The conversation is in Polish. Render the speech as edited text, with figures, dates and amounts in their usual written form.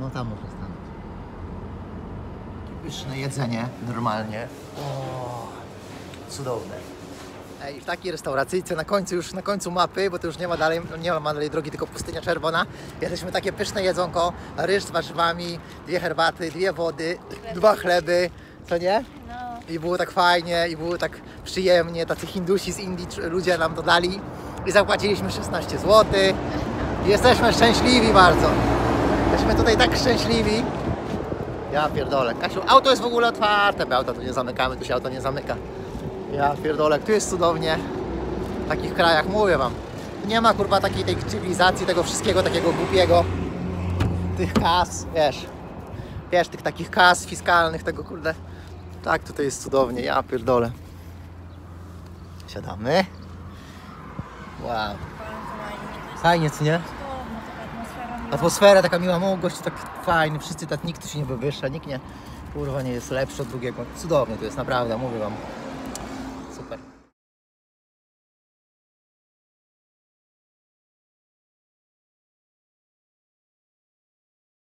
No tam muszę stanąć. Pyszne jedzenie, normalnie. O, cudowne. I w takiej restauracyjce na końcu już, na końcu mapy, bo to już nie ma dalej drogi, tylko pustynia czerwona. Jesteśmy takie pyszne jedzonko, ryż z warzywami, dwie herbaty, dwie wody, dwa chleby, co nie? No. I było tak fajnie, i było tak przyjemnie, tacy Hindusi z Indii ludzie nam dodali i zapłaciliśmy 16 zł. I jesteśmy szczęśliwi bardzo. Jesteśmy tutaj tak szczęśliwi. Ja pierdolę. Kasiu, auto jest w ogóle otwarte, bo auta tu nie zamykamy, tu się auto nie zamyka. Ja pierdolę, tu jest cudownie. W takich krajach, mówię wam. Nie ma kurwa takiej tej cywilizacji, tego wszystkiego takiego głupiego. Tych kas, wiesz, tych takich kas fiskalnych, tego kurde. Tak, tutaj jest cudownie, ja pierdolę. Siadamy. Wow. Fajnie, co nie? Atmosfera taka miła, mało gościu, tak fajny, wszyscy, tak nikt tu się nie wywyższa, nikt nie, kurwa, nie jest lepszy od drugiego. Cudownie to jest, naprawdę, mówię wam.